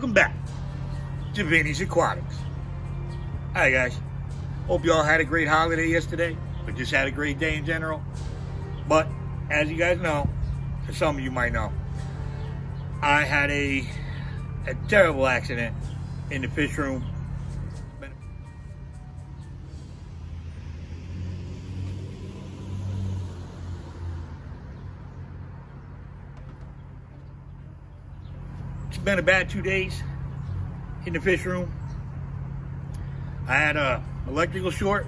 welcome back to Vinny's Aquatics. Hi guys, hope y'all had a great holiday yesterday, but just had a great day in general. But as you guys know, some of you might know, I had a terrible accident in the fish room. It's been a bad 2 days in the fish room. I had an electrical short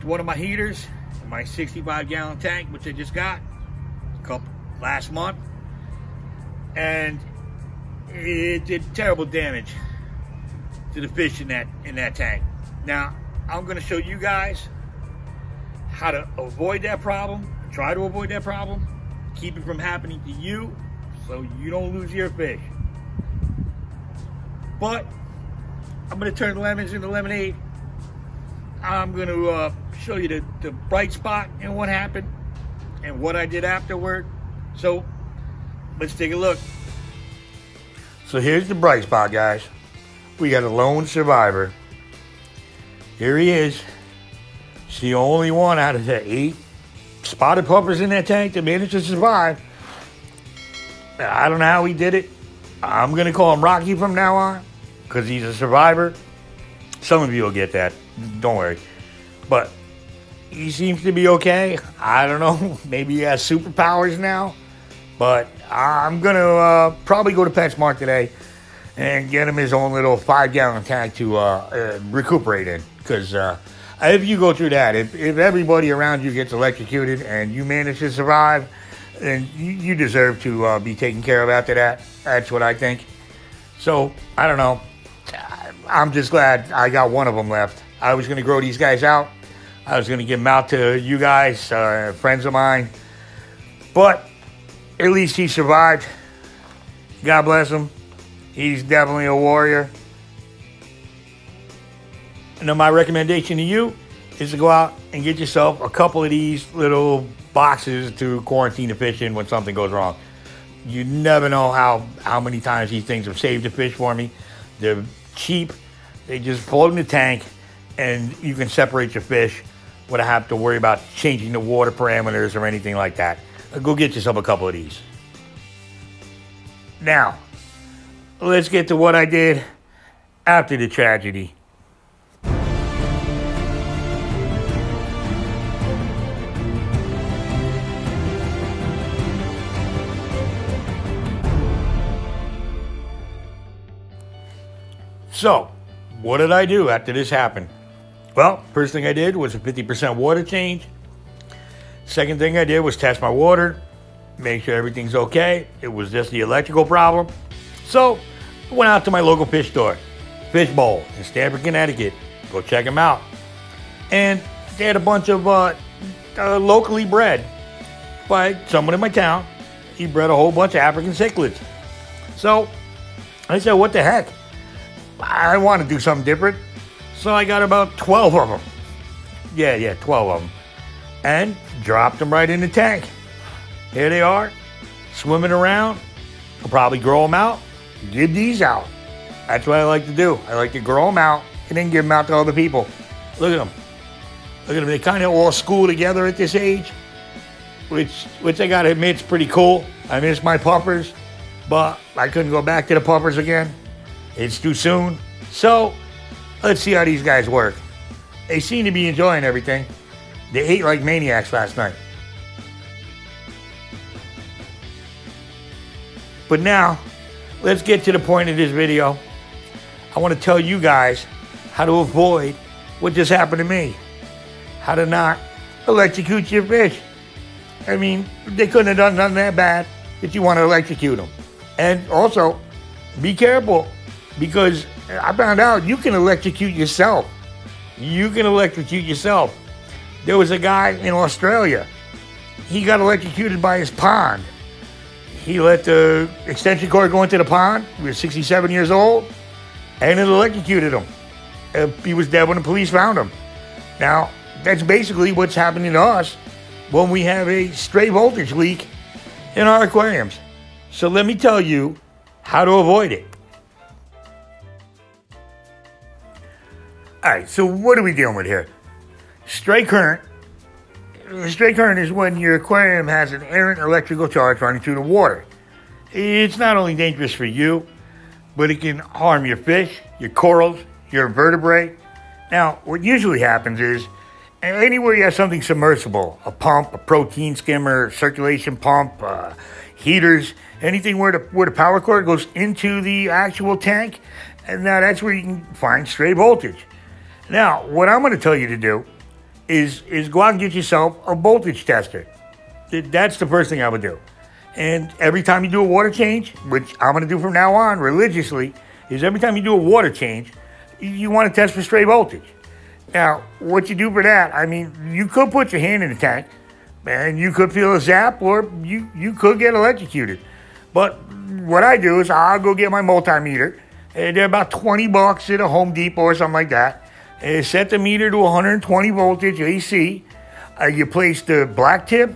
to one of my heaters in my 65-gallon tank, which I just got a couple last month, and it did terrible damage to the fish in that tank. Now I'm going to show you guys how to avoid that problem, try to avoid that problem, keep it from happening to you, so you don't lose your fish. But I'm going to turn lemons into lemonade. I'm going to show you the bright spot and what happened and what I did afterward. So let's take a look. So here's the bright spot, guys. We got a lone survivor. Here he is. It's the only one out of the 8 spotted puppers in that tank that managed to survive. I don't know how he did it. I'm going to call him Rocky from now on, because he's a survivor. Some of you will get that, don't worry. But he seems to be okay. I don't know, maybe he has superpowers now. But I'm going to probably go to Petsmart today and get him his own little 5-gallon tank to recuperate in. Because if you go through that, if everybody around you gets electrocuted and you manage to survive, then you deserve to be taken care of after that. That's what I think. So, I don't know. I'm just glad I got one of them left. I was going to grow these guys out. I was going to give them out to you guys, friends of mine. But at least he survived. God bless him. He's definitely a warrior. And then my recommendation to you is to go out and get yourself a couple of these little boxes to quarantine the fish in when something goes wrong. You never know how many times these things have saved the fish for me. They're cheap. They just float in the tank, and you can separate your fish without having to worry about changing the water parameters or anything like that. Go get yourself a couple of these. Now, let's get to what I did after the tragedy. So, what did I do after this happened? Well, first thing I did was a 50% water change. Second thing I did was test my water, make sure everything's okay. It was just the electrical problem. So, I went out to my local fish store, Fishbowl in Stamford, Connecticut. Go check them out. And they had a bunch of locally bred by someone in my town. He bred a whole bunch of African cichlids. So, I said, what the heck? I want to do something different. So I got about 12 of them. Yeah, 12 of them. And dropped them right in the tank. Here they are, swimming around. I'll probably grow them out, give these out. That's what I like to do. I like to grow them out and then give them out to other people. Look at them. Look at them. They kind of all school together at this age, which I got to admit is pretty cool. I miss my puppers, but I couldn't go back to the puppers again. It's too soon. So let's see how these guys work. They seem to be enjoying everything. They ate like maniacs last night. But now, let's get to the point of this video. I want to tell you guys how to avoid what just happened to me. How to not electrocute your fish. I mean, they couldn't have done nothing that bad that you want to electrocute them. And also, be careful. Because I found out you can electrocute yourself. You can electrocute yourself. There was a guy in Australia. He got electrocuted by his pond. He let the extension cord go into the pond. He was 67 years old, and it electrocuted him. He was dead when the police found him. Now, that's basically what's happening to us when we have a stray voltage leak in our aquariums. So let me tell you how to avoid it. All right, so what are we dealing with here? Stray current. Stray current is when your aquarium has an errant electrical charge running through the water. It's not only dangerous for you, but it can harm your fish, your corals, your vertebrae. Now, what usually happens is anywhere you have something submersible, a pump, a protein skimmer, a circulation pump, heaters, anything where the power cord goes into the actual tank, and now that's where you can find stray voltage. Now, what I'm going to tell you to do is go out and get yourself a voltage tester. That's the first thing I would do. And every time you do a water change, which I'm going to do from now on religiously, is every time you do a water change, you want to test for stray voltage. Now, what you do for that, I mean, you could put your hand in the tank, and you could feel a zap, or you could get electrocuted. But what I do is I'll go get my multimeter, and they're about $20 at a Home Depot or something like that. And set the meter to 120 voltage AC. You place the black tip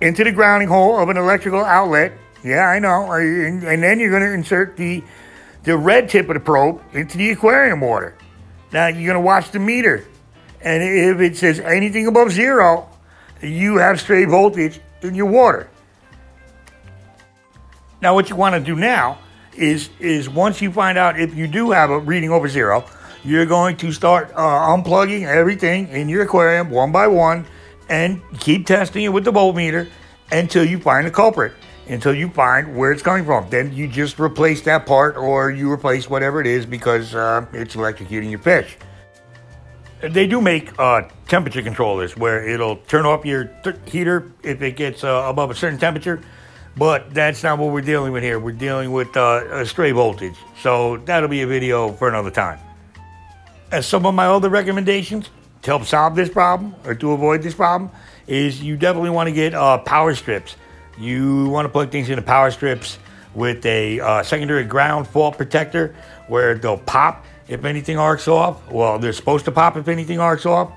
into the grounding hole of an electrical outlet. Yeah, I know. And then you're going to insert the red tip of the probe into the aquarium water. Now, you're going to watch the meter. And if it says anything above zero, you have stray voltage in your water. Now, what you want to do now is once you find out if you do have a reading over zero, you're going to start unplugging everything in your aquarium one by one and keep testing it with the voltmeter until you find the culprit, until you find where it's coming from. Then you just replace that part, or you replace whatever it is, because it's electrocuting your fish. They do make temperature controllers where it'll turn off your heater if it gets above a certain temperature, but that's not what we're dealing with here. We're dealing with a stray voltage, so that'll be a video for another time. As some of my other recommendations to help solve this problem or to avoid this problem is you definitely want to get power strips. You want to plug things into power strips with a secondary ground fault protector where they'll pop if anything arcs off. Well, they're supposed to pop if anything arcs off.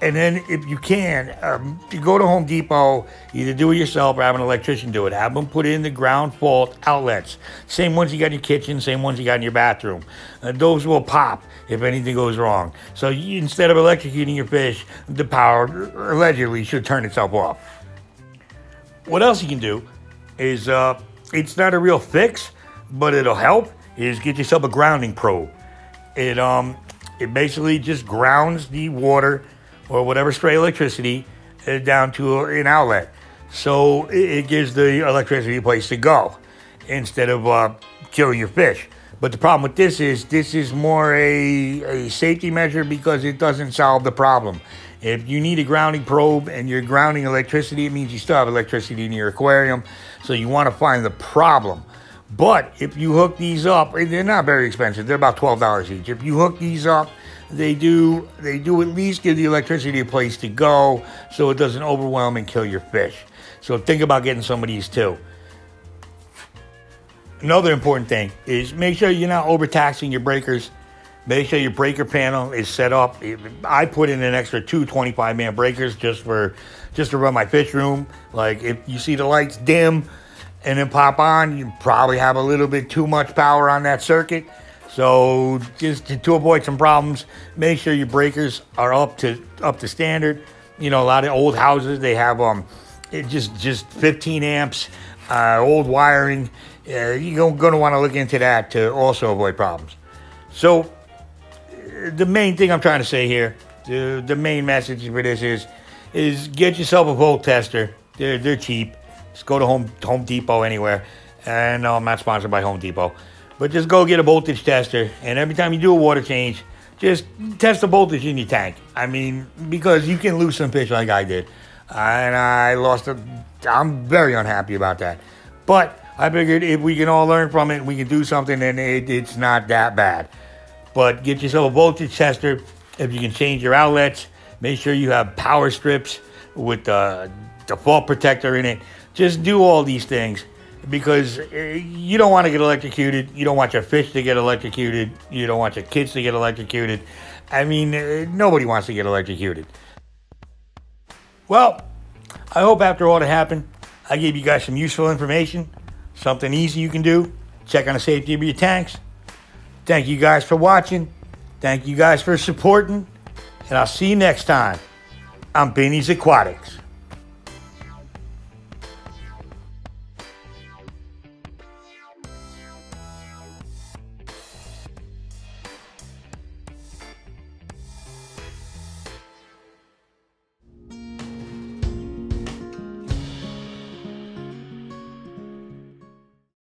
And then if you can, you go to Home Depot, either do it yourself or have an electrician do it. Have them put in the ground fault outlets. Same ones you got in your kitchen, same ones you got in your bathroom. Those will pop if anything goes wrong. So you, instead of electrocuting your fish, the power allegedly should turn itself off. What else you can do is, it's not a real fix, but it'll help, is get yourself a grounding probe. It basically just grounds the water or whatever stray electricity down to an outlet. So it gives the electricity a place to go instead of killing your fish. But the problem with this is more a safety measure because it doesn't solve the problem. If you need a grounding probe and you're grounding electricity, it means you still have electricity in your aquarium. So you want to find the problem. But if you hook these up, and they're not very expensive, they're about $12 each. If you hook these up, they do at least give the electricity a place to go so it doesn't overwhelm and kill your fish. So think about getting some of these too. Another important thing is make sure you're not overtaxing your breakers. Make sure your breaker panel is set up. I put in an extra two 25-man breakers just to run my fish room. Like if you see the lights dim and then pop on, you probably have a little bit too much power on that circuit. So just to avoid some problems, make sure your breakers are up to standard. You know, a lot of old houses, they have just 15 amps, old wiring. You're going to want to look into that to also avoid problems. So the main thing I'm trying to say here, the main message for this is get yourself a volt tester. They're cheap. Just go to Home Depot anywhere. And no, I'm not sponsored by Home Depot. But just go get a voltage tester, and every time you do a water change, just test the voltage in your tank. I mean, because you can lose some fish like I did. And I lost I'm very unhappy about that. But I figured if we can all learn from it, we can do something, and it's not that bad. But get yourself a voltage tester. If you can change your outlets, make sure you have power strips with the fault protector in it. Just do all these things. Because you don't want to get electrocuted. You don't want your fish to get electrocuted. You don't want your kids to get electrocuted. I mean, nobody wants to get electrocuted. Well, I hope after all that happened, I gave you guys some useful information, something easy you can do. Check on the safety of your tanks. Thank you guys for watching. Thank you guys for supporting, and I'll see you next time on Vinny's Aquatics.